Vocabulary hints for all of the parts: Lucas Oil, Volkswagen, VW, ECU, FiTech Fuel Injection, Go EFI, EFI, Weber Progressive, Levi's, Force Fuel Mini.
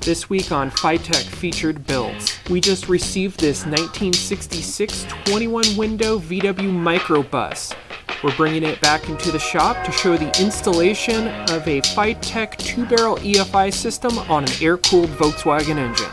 This week on FiTech Featured Builds, we just received this 1966 21-window VW microbus. We're bringing it back into the shop to show the installation of a FiTech 2-barrel EFI system on an air-cooled Volkswagen engine.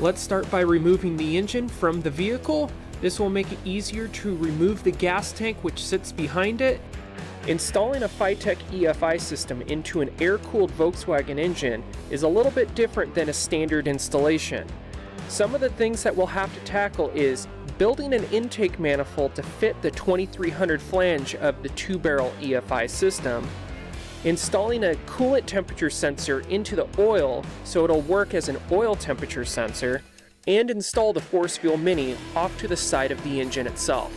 Let's start by removing the engine from the vehicle. This will make it easier to remove the gas tank which sits behind it. Installing a FiTech EFI system into an air-cooled Volkswagen engine is a little bit different than a standard installation. Some of the things that we'll have to tackle is building an intake manifold to fit the 2300 flange of the 2-barrel EFI system, installing a coolant temperature sensor into the oil so it'll work as an oil temperature sensor, and install the Force Fuel Mini off to the side of the engine itself.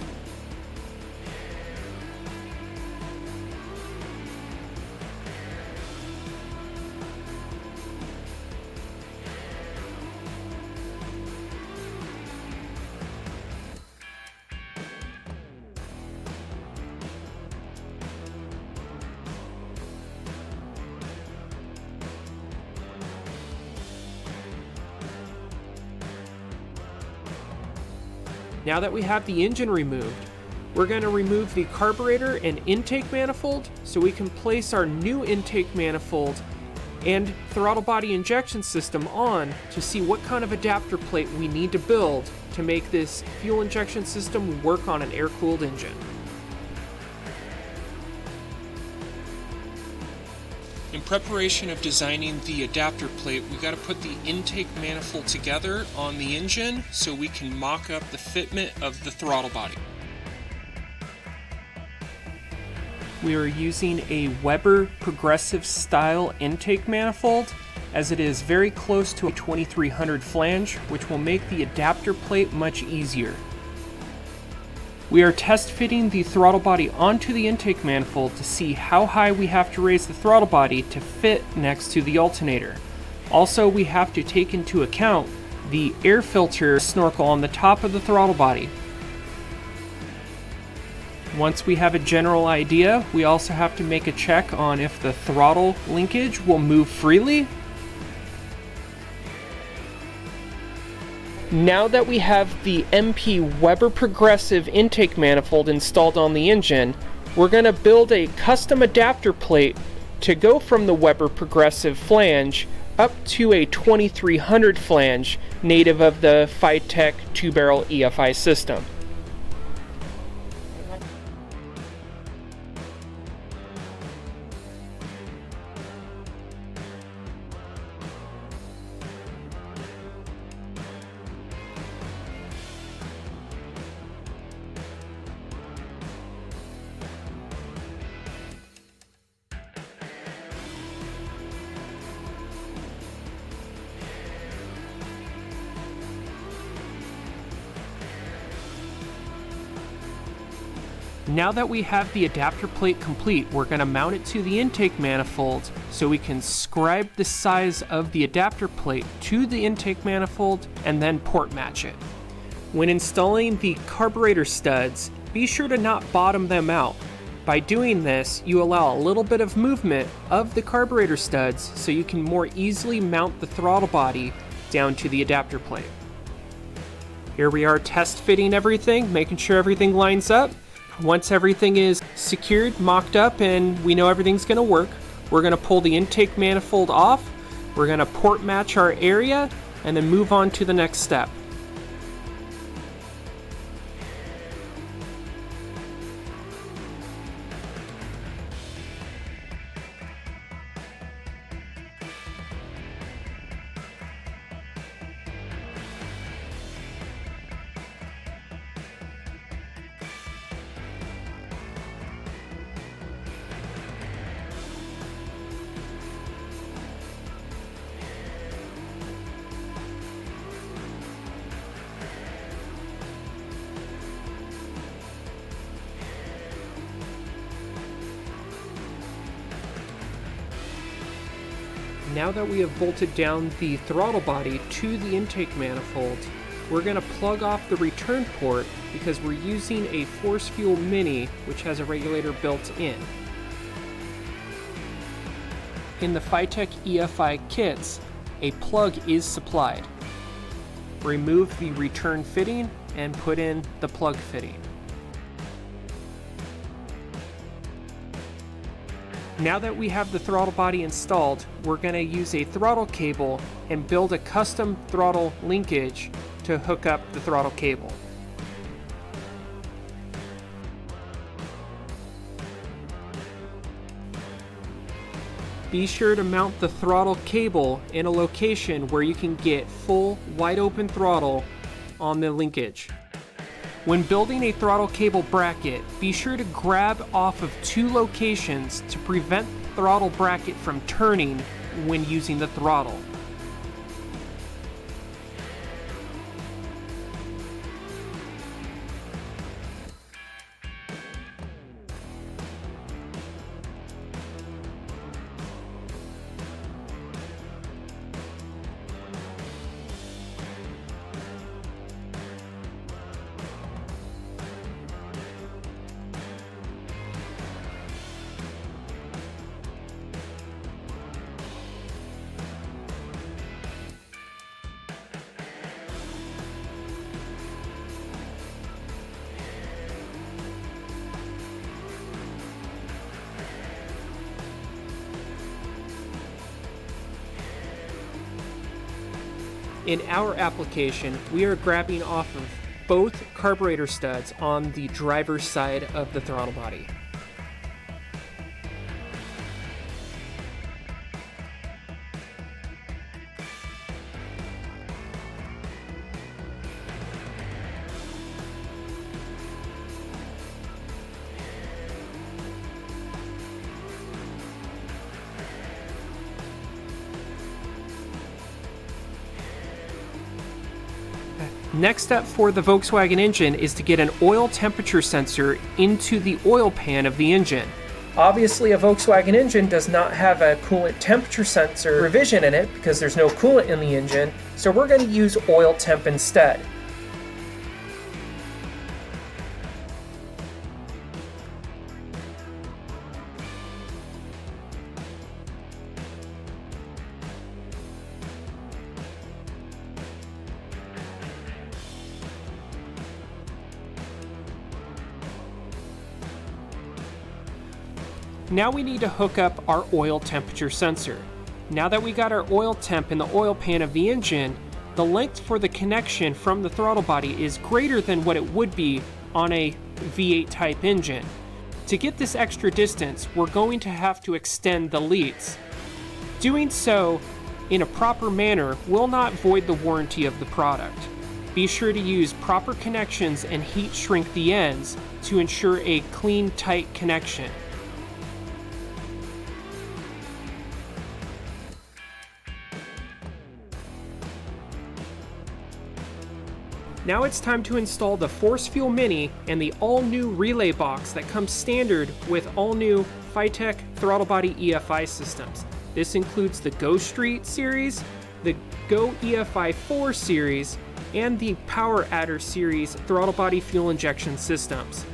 Now that we have the engine removed, we're going to remove the carburetor and intake manifold so we can place our new intake manifold and throttle body injection system on to see what kind of adapter plate we need to build to make this fuel injection system work on an air-cooled engine. In preparation of designing the adapter plate, we got to put the intake manifold together on the engine so we can mock up the fitment of the throttle body. We are using a Weber Progressive style intake manifold, as it is very close to a 2300 flange, which will make the adapter plate much easier. We are test fitting the throttle body onto the intake manifold to see how high we have to raise the throttle body to fit next to the alternator. Also, we have to take into account the air filter snorkel on the top of the throttle body. Once we have a general idea, we also have to make a check on if the throttle linkage will move freely. Now that we have the MP Weber Progressive intake manifold installed on the engine, we're going to build a custom adapter plate to go from the Weber Progressive flange up to a 2300 flange native of the FiTech 2-barrel EFI system. Now that we have the adapter plate complete, we're going to mount it to the intake manifold so we can scribe the size of the adapter plate to the intake manifold and then port match it. When installing the carburetor studs, be sure to not bottom them out. By doing this, you allow a little bit of movement of the carburetor studs so you can more easily mount the throttle body down to the adapter plate. Here we are test fitting everything, making sure everything lines up. Once everything is secured, mocked up, and we know everything's going to work, we're going to pull the intake manifold off, we're going to port match our area, and then move on to the next step. now that we have bolted down the throttle body to the intake manifold, we're going to plug off the return port because we're using a Force Fuel Mini, which has a regulator built in. In the FiTech EFI kits, a plug is supplied. Remove the return fitting and put in the plug fitting. Now that we have the throttle body installed, we're going to use a throttle cable and build a custom throttle linkage to hook up the throttle cable. Be sure to mount the throttle cable in a location where you can get full wide open throttle on the linkage. When building a throttle cable bracket, be sure to grab off of two locations to prevent the throttle bracket from turning when using the throttle. In our application, we are grabbing off of both carburetor studs on the driver's side of the throttle body. Next step for the Volkswagen engine is to get an oil temperature sensor into the oil pan of the engine. Obviously, a Volkswagen engine does not have a coolant temperature sensor revision in it because there's no coolant in the engine, so we're going to use oil temp instead. Now we need to hook up our oil temperature sensor. Now that we got our oil temp in the oil pan of the engine, the length for the connection from the throttle body is greater than what it would be on a V8 type engine. To get this extra distance, we're going to have to extend the leads. Doing so in a proper manner will not void the warranty of the product. Be sure to use proper connections and heat shrink the ends to ensure a clean, tight connection. Now it's time to install the Force Fuel Mini and the all-new relay box that comes standard with all-new FiTech throttle body EFI systems. This includes the Go Street series, the Go EFI 4 series, and the Power Adder series throttle body fuel injection systems.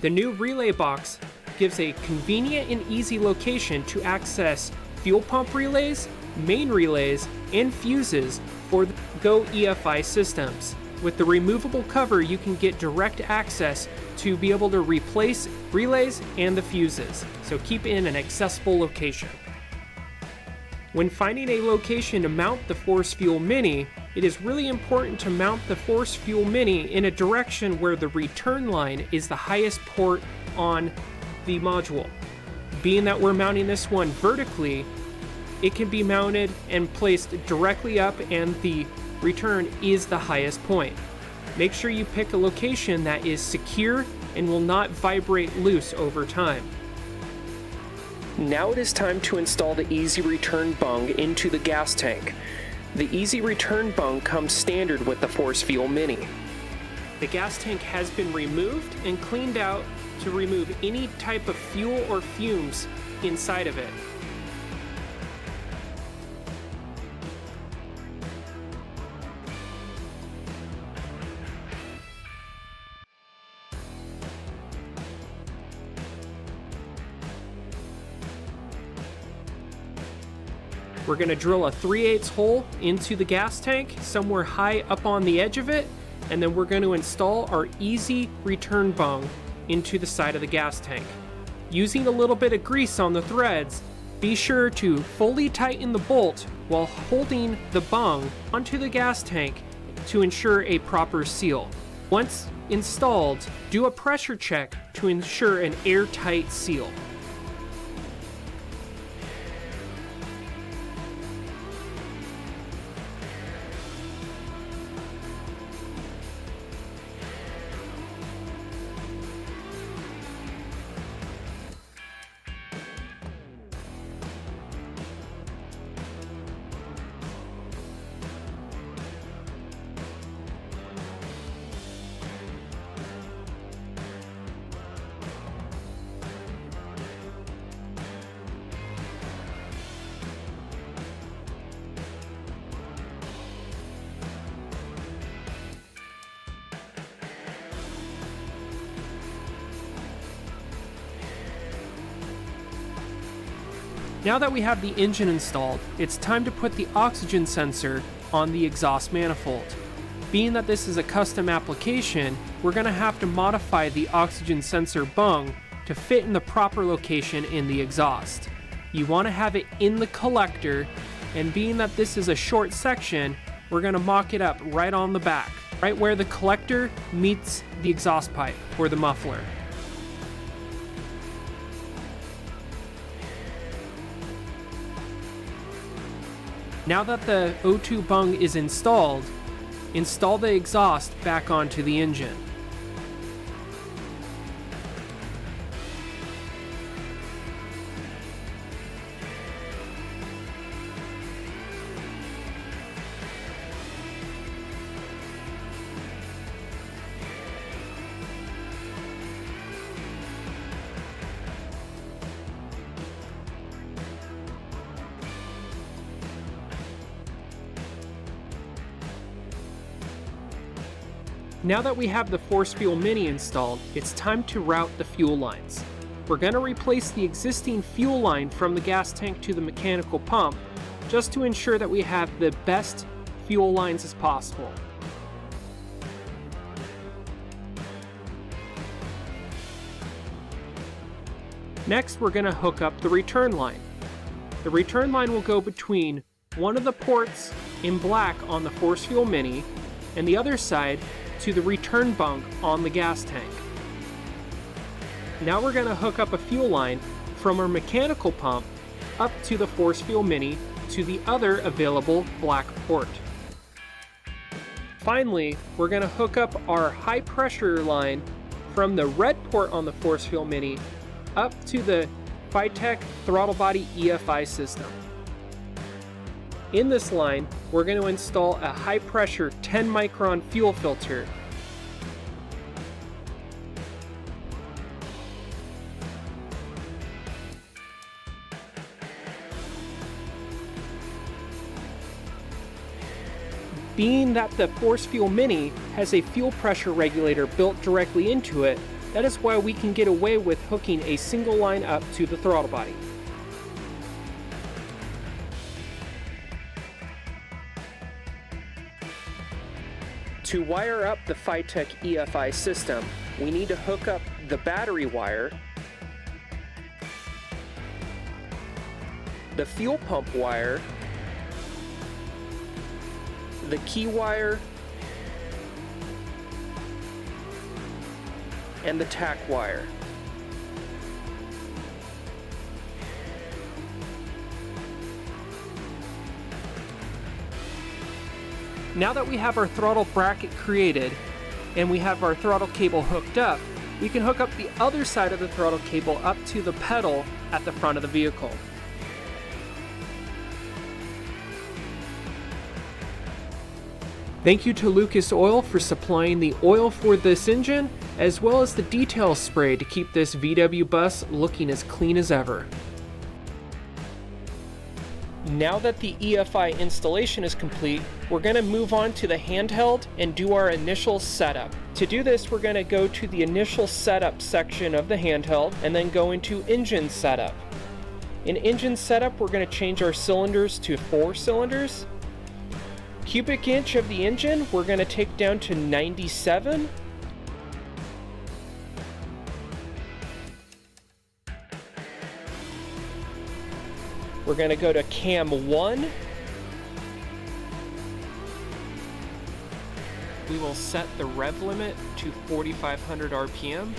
The new relay box gives a convenient and easy location to access fuel pump relays, main relays, and fuses for the Go EFI systems. With the removable cover, you can get direct access to be able to replace relays and the fuses, so keep in an accessible location. When finding a location to mount the Force Fuel Mini, it is really important to mount the Force Fuel Mini in a direction where the return line is the highest port on the module. Being that we're mounting this one vertically, it can be mounted and placed directly up, and the return is the highest point. Make sure you pick a location that is secure and will not vibrate loose over time. Now it is time to install the easy return bung into the gas tank. The easy return bung comes standard with the Force Fuel Mini. The gas tank has been removed and cleaned out to remove any type of fuel or fumes inside of it. We're gonna drill a 3/8 hole into the gas tank, somewhere high up on the edge of it, and then we're gonna install our easy return bung into the side of the gas tank. Using a little bit of grease on the threads, be sure to fully tighten the bolt while holding the bung onto the gas tank to ensure a proper seal. Once installed, do a pressure check to ensure an airtight seal. Now that we have the engine installed, it's time to put the oxygen sensor on the exhaust manifold. Being that this is a custom application, we're going to have to modify the oxygen sensor bung to fit in the proper location in the exhaust. You want to have it in the collector, and being that this is a short section, we're going to mock it up right on the back, right where the collector meets the exhaust pipe or the muffler. Now that the O2 bung is installed, install the exhaust back onto the engine. Now that we have the Force Fuel Mini installed, it's time to route the fuel lines. We're going to replace the existing fuel line from the gas tank to the mechanical pump, just to ensure that we have the best fuel lines as possible. Next, we're going to hook up the return line. The return line will go between one of the ports in black on the Force Fuel Mini and the other side to the return bung on the gas tank. Now we're going to hook up a fuel line from our mechanical pump up to the Force Fuel Mini to the other available black port. Finally, we're going to hook up our high pressure line from the red port on the Force Fuel Mini up to the FiTech throttle body EFI system. In this line, we're going to install a high-pressure 10-micron fuel filter. Being that the Force Fuel Mini has a fuel pressure regulator built directly into it, that is why we can get away with hooking a single line up to the throttle body. To wire up the FiTech EFI system, we need to hook up the battery wire, the fuel pump wire, the key wire, and the tack wire. Now that we have our throttle bracket created and we have our throttle cable hooked up, we can hook up the other side of the throttle cable up to the pedal at the front of the vehicle. Thank you to Lucas Oil for supplying the oil for this engine, as well as the detail spray to keep this VW bus looking as clean as ever. Now that the EFI installation is complete, we're going to move on to the handheld and do our initial setup. To do this, we're going to go to the initial setup section of the handheld and then go into engine setup. In engine setup, we're going to change our cylinders to 4 cylinders. Cubic inch of the engine, we're going to take down to 97. We're going to go to cam 1. We will set the rev limit to 4,500 RPM.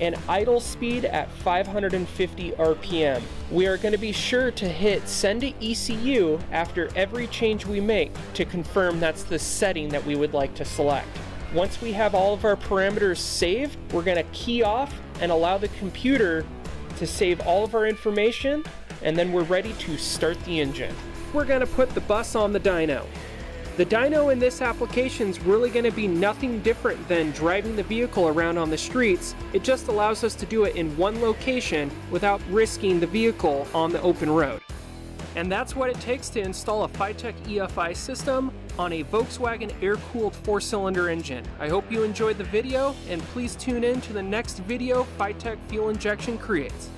And idle speed at 550 RPM. We are going to be sure to hit send to ECU after every change we make to confirm that's the setting that we would like to select. Once we have all of our parameters saved, we're going to key off and allow the computer to save all of our information, and then we're ready to start the engine. We're going to put the bus on the dyno. The dyno in this application is really going to be nothing different than driving the vehicle around on the streets. It just allows us to do it in one location without risking the vehicle on the open road. And that's what it takes to install a FiTech EFI system on a Volkswagen air-cooled 4-cylinder engine. I hope you enjoyed the video, and please tune in to the next video FiTech Fuel Injection creates.